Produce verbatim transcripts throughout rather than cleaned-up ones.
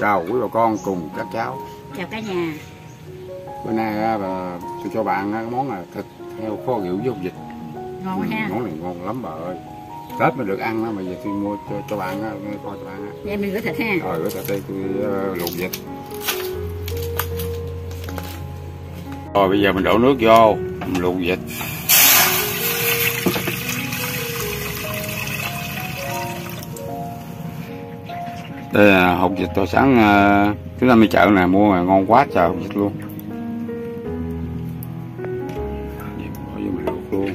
Chào quý bà con cùng các cháu. Chào cả nhà. Bữa nay là tôi cho bạn cái món là thịt heo kho rượu với hột vịt. Ngon ừ, ha. Món này ngon lắm bà ơi. Tết mới được ăn đó, mà giờ tôi mua cho, cho bạn á, cho bạn á. Vậy mình rửa thịt ha. Rồi rửa thịt đây, tôi luộc vịt. Rồi bây giờ mình đổ nước vô, mình luộc vịt. Đây là hột vịt tôi sẵn, uh, chúng ta đi chợ nè mua mà ngon quá trời hột vịt luôn. Bỏ vô mình luộc luôn.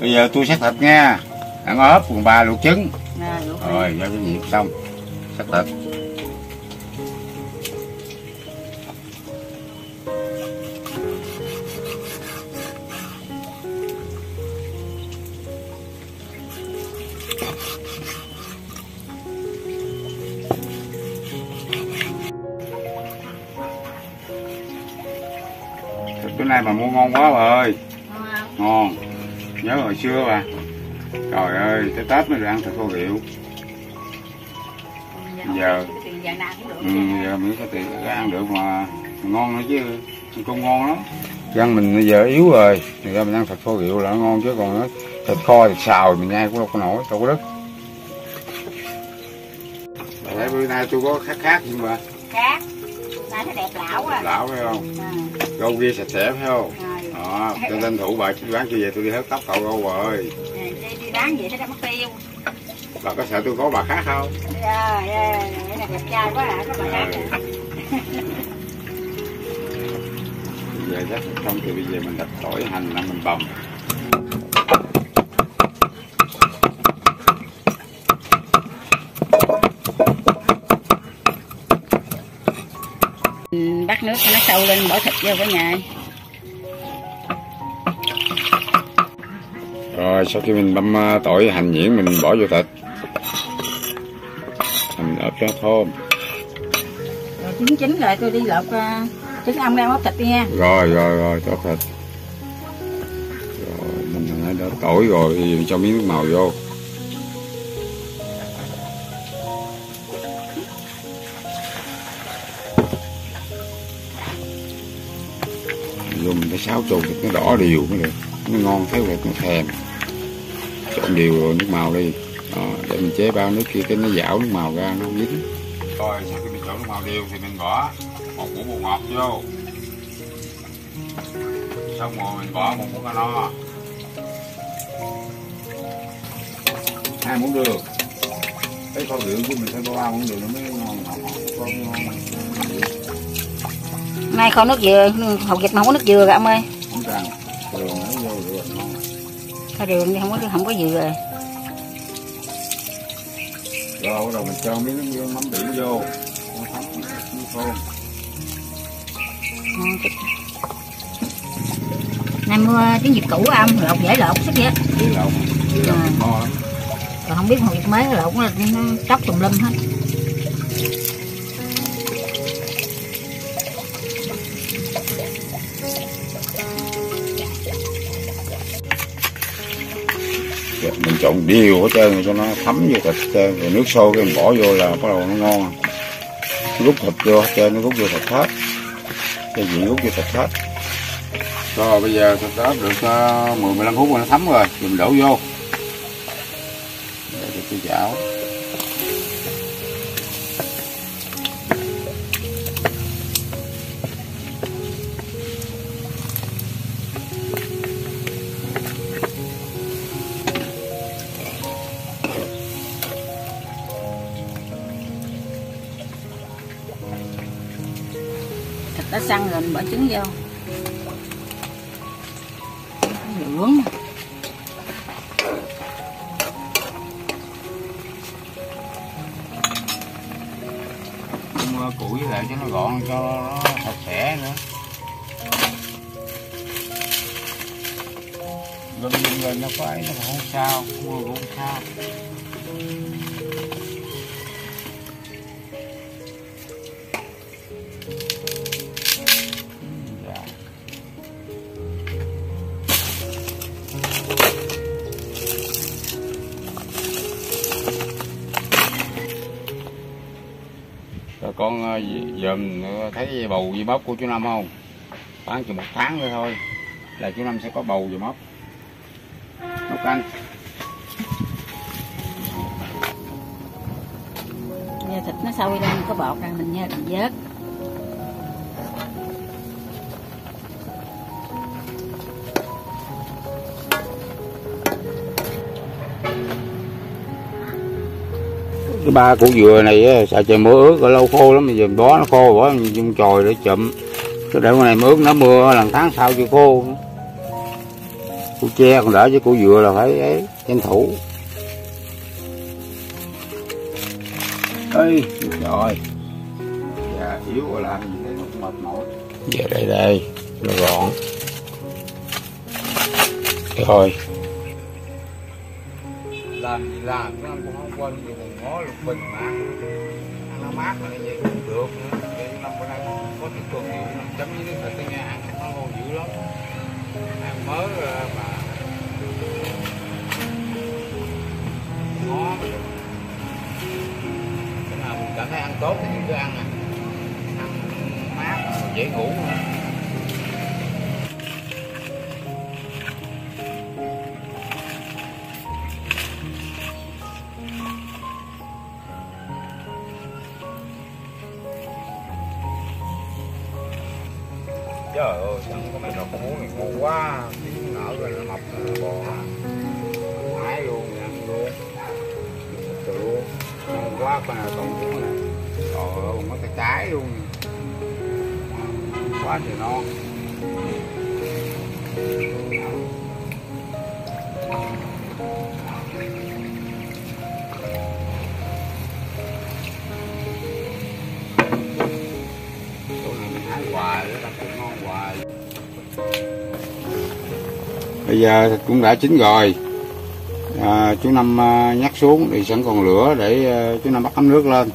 Bây giờ tôi xắt thịt nha, ăn ớt, quần ba luộc trứng. À, rồi giao cho nhịp xong, xắt thịt. Thịt bữa nay bà mua ngon quá bà ơi. Ngon. Nhớ hồi xưa bà, trời ơi, tới Tết mới được ăn thịt kho rượu. Giờ ừ, giờ mình có tiền có ăn được mà ngon nữa chứ, cũng ngon lắm. Dân mình bây giờ yếu rồi, thì ra mình ăn thịt kho rượu là nó ngon, chứ còn thịt kho thịt xào mình nhai cũng đâu có nổi, đâu có đứt. Tại bữa nay tôi có khát khát nhưng mà khát, nay thấy đẹp lão à. Lão phải không? À. Râu ria sạch sẽ phải không? À. Đó, tôi tranh thủ bà bán cho về tôi đi hết tóc cậu đâu rồi. Đi, đi bán vậy nó mất tiêu. Bà có sợ tôi có bà khác không? Ờ, để là đẹp trai quá à, có bà khác à. Về chắc không thì bây giờ mình đặt tỏi hành là mình bầm. Bắt nước cho nó sâu lên, bỏ thịt vô cả nhà. Rồi sau khi mình băm tỏi hành nhuyễn mình bỏ vô thịt, mình ướp cho thơm. Rồi trứng chín rồi tôi đi lột trứng ong ra ướp thịt đi nha. Rồi rồi rồi ướp thịt. Rồi mình đã tỏi rồi thì mình cho miếng nước màu vô. Dùng cái xáo trộn thịt nó đỏ đều mới được, nó ngon thấy thịt nó thèm. Trộn đều rồi nước màu đi. Đó, để mình chế bao nước kia cái nó dảo nước màu ra nó không dính. Rồi sau khi mình trộn nước màu đều thì mình bỏ một muỗng bột ngọt vô. Xong rồi mình bỏ một muỗng cano, hai muỗng đường. Cái kho rượu của mình phải bỏ ba muỗng đường nó mới ngon ngọt ngon. Nay kho nước dừa, hột vịt mà không có nước dừa cả ông ơi. Không cần, đường nó vô rửa ngon. Kho đường thì không có không có dừa. Rồi bắt đầu mình cho miếng nước mắm biển vô, nó thấm nó khô. Nay mua tiếng Việt cũ ông, lột dễ lột sức vậy. Dễ lột, dễ lột ngon lắm. Còn không biết hột vịt mới lột nó tróc tùm lum hết. Mình trộn đều hết trơn cho nó thấm vô thịt trơn, rồi nước sôi cái mình bỏ vô là bắt đầu nó ngon. Rút thịt vô hết trơn, nó rút vô thịt hết. Cái gì rút vô thịt hết. Rồi bây giờ tôi đã ướp được mười mười lăm phút rồi, nó thấm rồi thì mình đổ vô để cái chảo. Thịt đã săn rồi mình bỏ trứng vô. Nướng. Mua củi lại cho nó gọn, cho nó sạch sẽ nữa. Gần gần nó có ấy nó không sao, mua cũng không sao. Con giờ mình thấy bầu dì móc của chú Năm không? Khoảng chừng một tháng nữa thôi là chú Năm sẽ có bầu dì móc. Móc ăn. Giờ thịt nó sôi lên có bọt ăn mình nha, mình vớt. Cái ba củ dừa này xài trời mưa ướt ở lâu khô lắm, bây giờ bó nó khô bỏ trong chòi để chụm, cái để con này mưa ướt nó mưa lần tháng sau chưa khô. Củ tre còn đỡ chứ củ dừa là phải ấy tranh thủ. Ê trời, dạ yếu rồi làm gì đây nó mệt mỏi. Giờ đây đây nó gọn rồi làm gì làm, nó cũng không quên gì mình ngó lục bình mà ăn, ăn nó mát là vậy cũng được nữa. Vậy năm bữa nay có thịt cua nhiều làm chấm với nước thịt nghe ăn nó ngon dữ lắm, ăn mới mà ngon. Cái nào mình cảm thấy ăn tốt thì mình cứ ăn à, ăn mát dễ ngủ nữa. Trời ơi, chẳng có mấy con muối này ngon quá, nó nở rồi nó mọc bò, hái luôn, ăn luôn, thịt luôn, ngon quá con nào con muối này, trời ơi, mấy cái trái luôn, quá trời non. Bây giờ thịt cũng đã chín rồi à, chú Năm nhắc xuống thì sẵn còn lửa để chú Năm bắt ấm nước lên.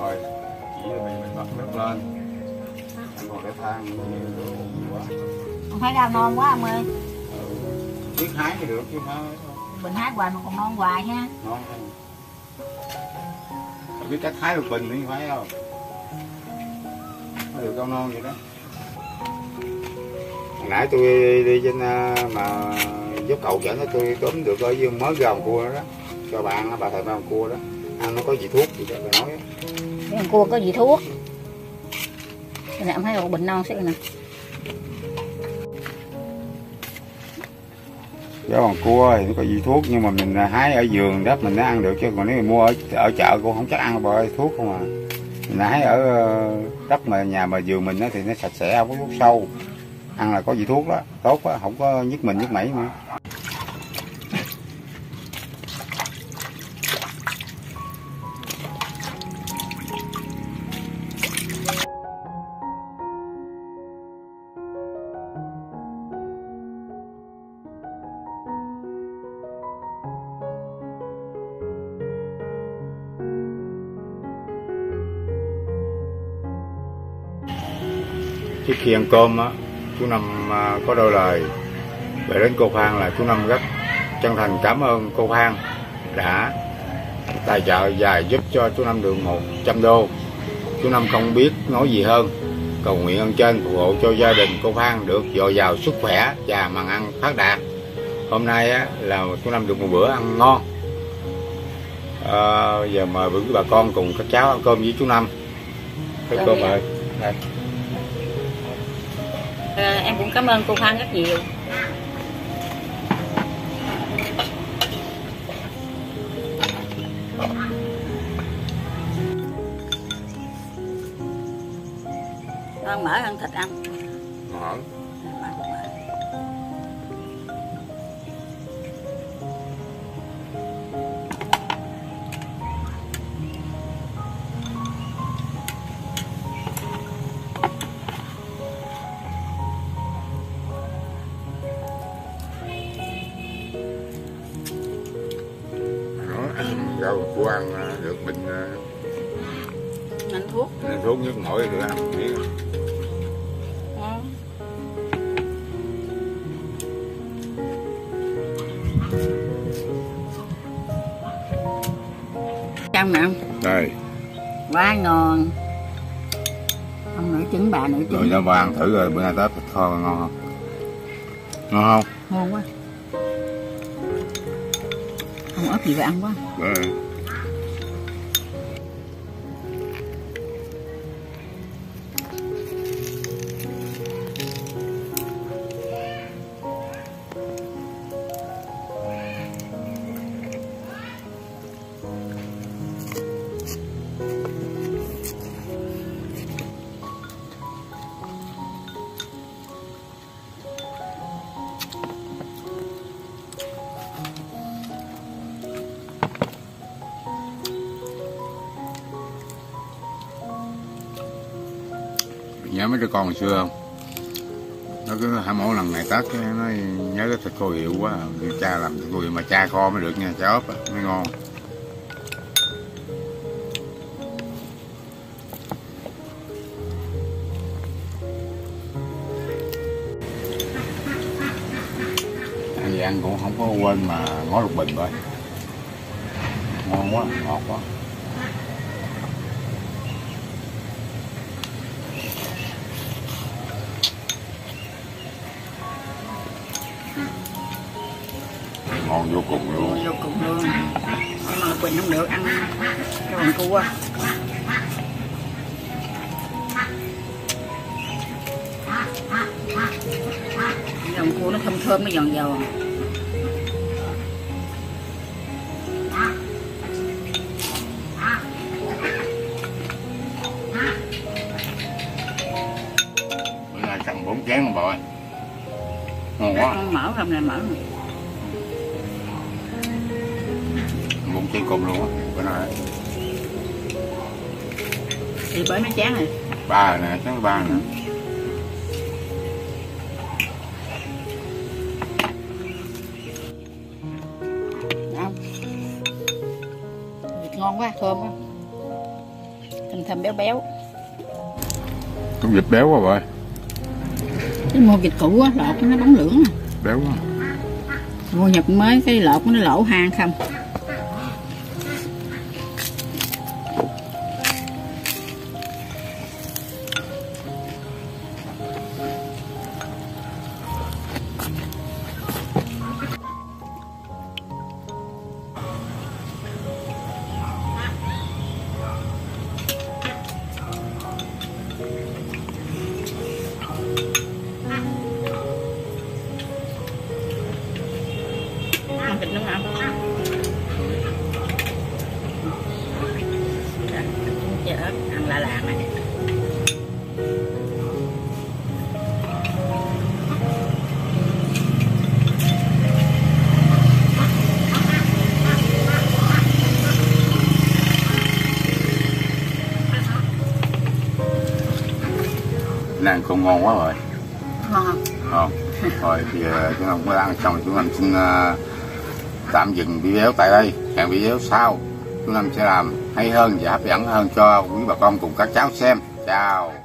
Rồi chỉ mình, mình bắt nước lên còn để than không phải đào non quá ông ơi. Biết hái thì được chứ mà mình hái hoài mà còn non hoài ha, non không biết cách hái được bình thì phải không được cao non vậy đó. Hồi nãy tôi đi trên mà giúp cậu dẫn nó tôi tóm được ở dương mới gà cua đó cho bạn nó, bà thầy ba cua đó ăn nó có gì thuốc gì đó bà nói đó. Cái con cua có gì thuốc. Cái này ông thấy một bình non xíu nè. Giá bằng cua thì nó có gì thuốc nhưng mà mình hái ở vườn đất mình nó ăn được, chứ còn nếu mua ở, ở chợ cũng không chắc ăn bởi thuốc không à. Mình hái ở đất mà nhà mà vườn mình thì nó sạch sẽ, không có thuốc sâu, ăn là có vị thuốc đó, tốt đó, không có nhức mình nhức mẩy nữa. Trước khi ăn cơm á, chú Năm có đôi lời về đến cô Phan là chú Năm rất chân thành cảm ơn cô Phan đã tài trợ và giúp cho chú Năm được một trăm đô. chú Năm không biết nói gì hơn. Cầu nguyện ơn trên phù hộ cho gia đình cô Phan được dồi dào sức khỏe và màn ăn phát đạt. Hôm nay á, là chú Năm được một bữa ăn ngon. À, giờ mời quý bà con cùng các cháu ăn cơm với chú Năm. Cái cơm ơi. À, em cũng cảm ơn cô Phan rất nhiều. Ngon mỡ hơn thịt ăn. Ngon. Ăn rau củ ăn được mình nên thuốc nên thuốc nhức mỏi được ăn biết. Chào mẹ. Đây. Quá ngon. Ông nửa trứng bà nửa trứng. Rồi cho bà ăn thử rồi bữa nay Tết kho ngon không? Ngon không? Ngon quá. Không ớt gì vậy ăn quá. Đây. Nhớ mấy đứa con hồi xưa không? Nó cứ hả mỗi lần ngày Tết nó nhớ cái thịt khô hiệu quá. Cha làm thịt khô hiệu mà cha kho mới được nha, cha ốp mới ngon. Ăn gì ăn cũng không có quên mà ngó lục bình thôi. Ngon quá, ngọt quá. Ngon vô cùng luôn. Vô cùng luôn. Nhưng mà Quỳnh không được ăn cái bằng cua. Cái bằng cua nó thơm thơm, nó giòn giòn. Bữa nay cầm bốn chén không bội. Ngon quá. Mỡ không này mỡ này. Bụng chén cùng luôn á, bữa nay thì bởi nó chán rồi. Ba rồi nè, chán ba nè. Vịt ngon quá, thơm quá. Thơm thơm béo béo. Con vịt béo quá bà. Cái mua vịt cũ á, lột nó bóng lưỡng nè. Béo quá. Mua nhập mới cái lột nó lỗ hang không. Ăn cũng ngon quá rồi. Ngon không? Không. Rồi thì chúng ta cũng ăn xong, chúng ta xin uh, tạm dừng video tại đây. Hẹn video sau, chúng ta sẽ làm hay hơn và hấp dẫn hơn cho quý bà con cùng các cháu xem. Chào.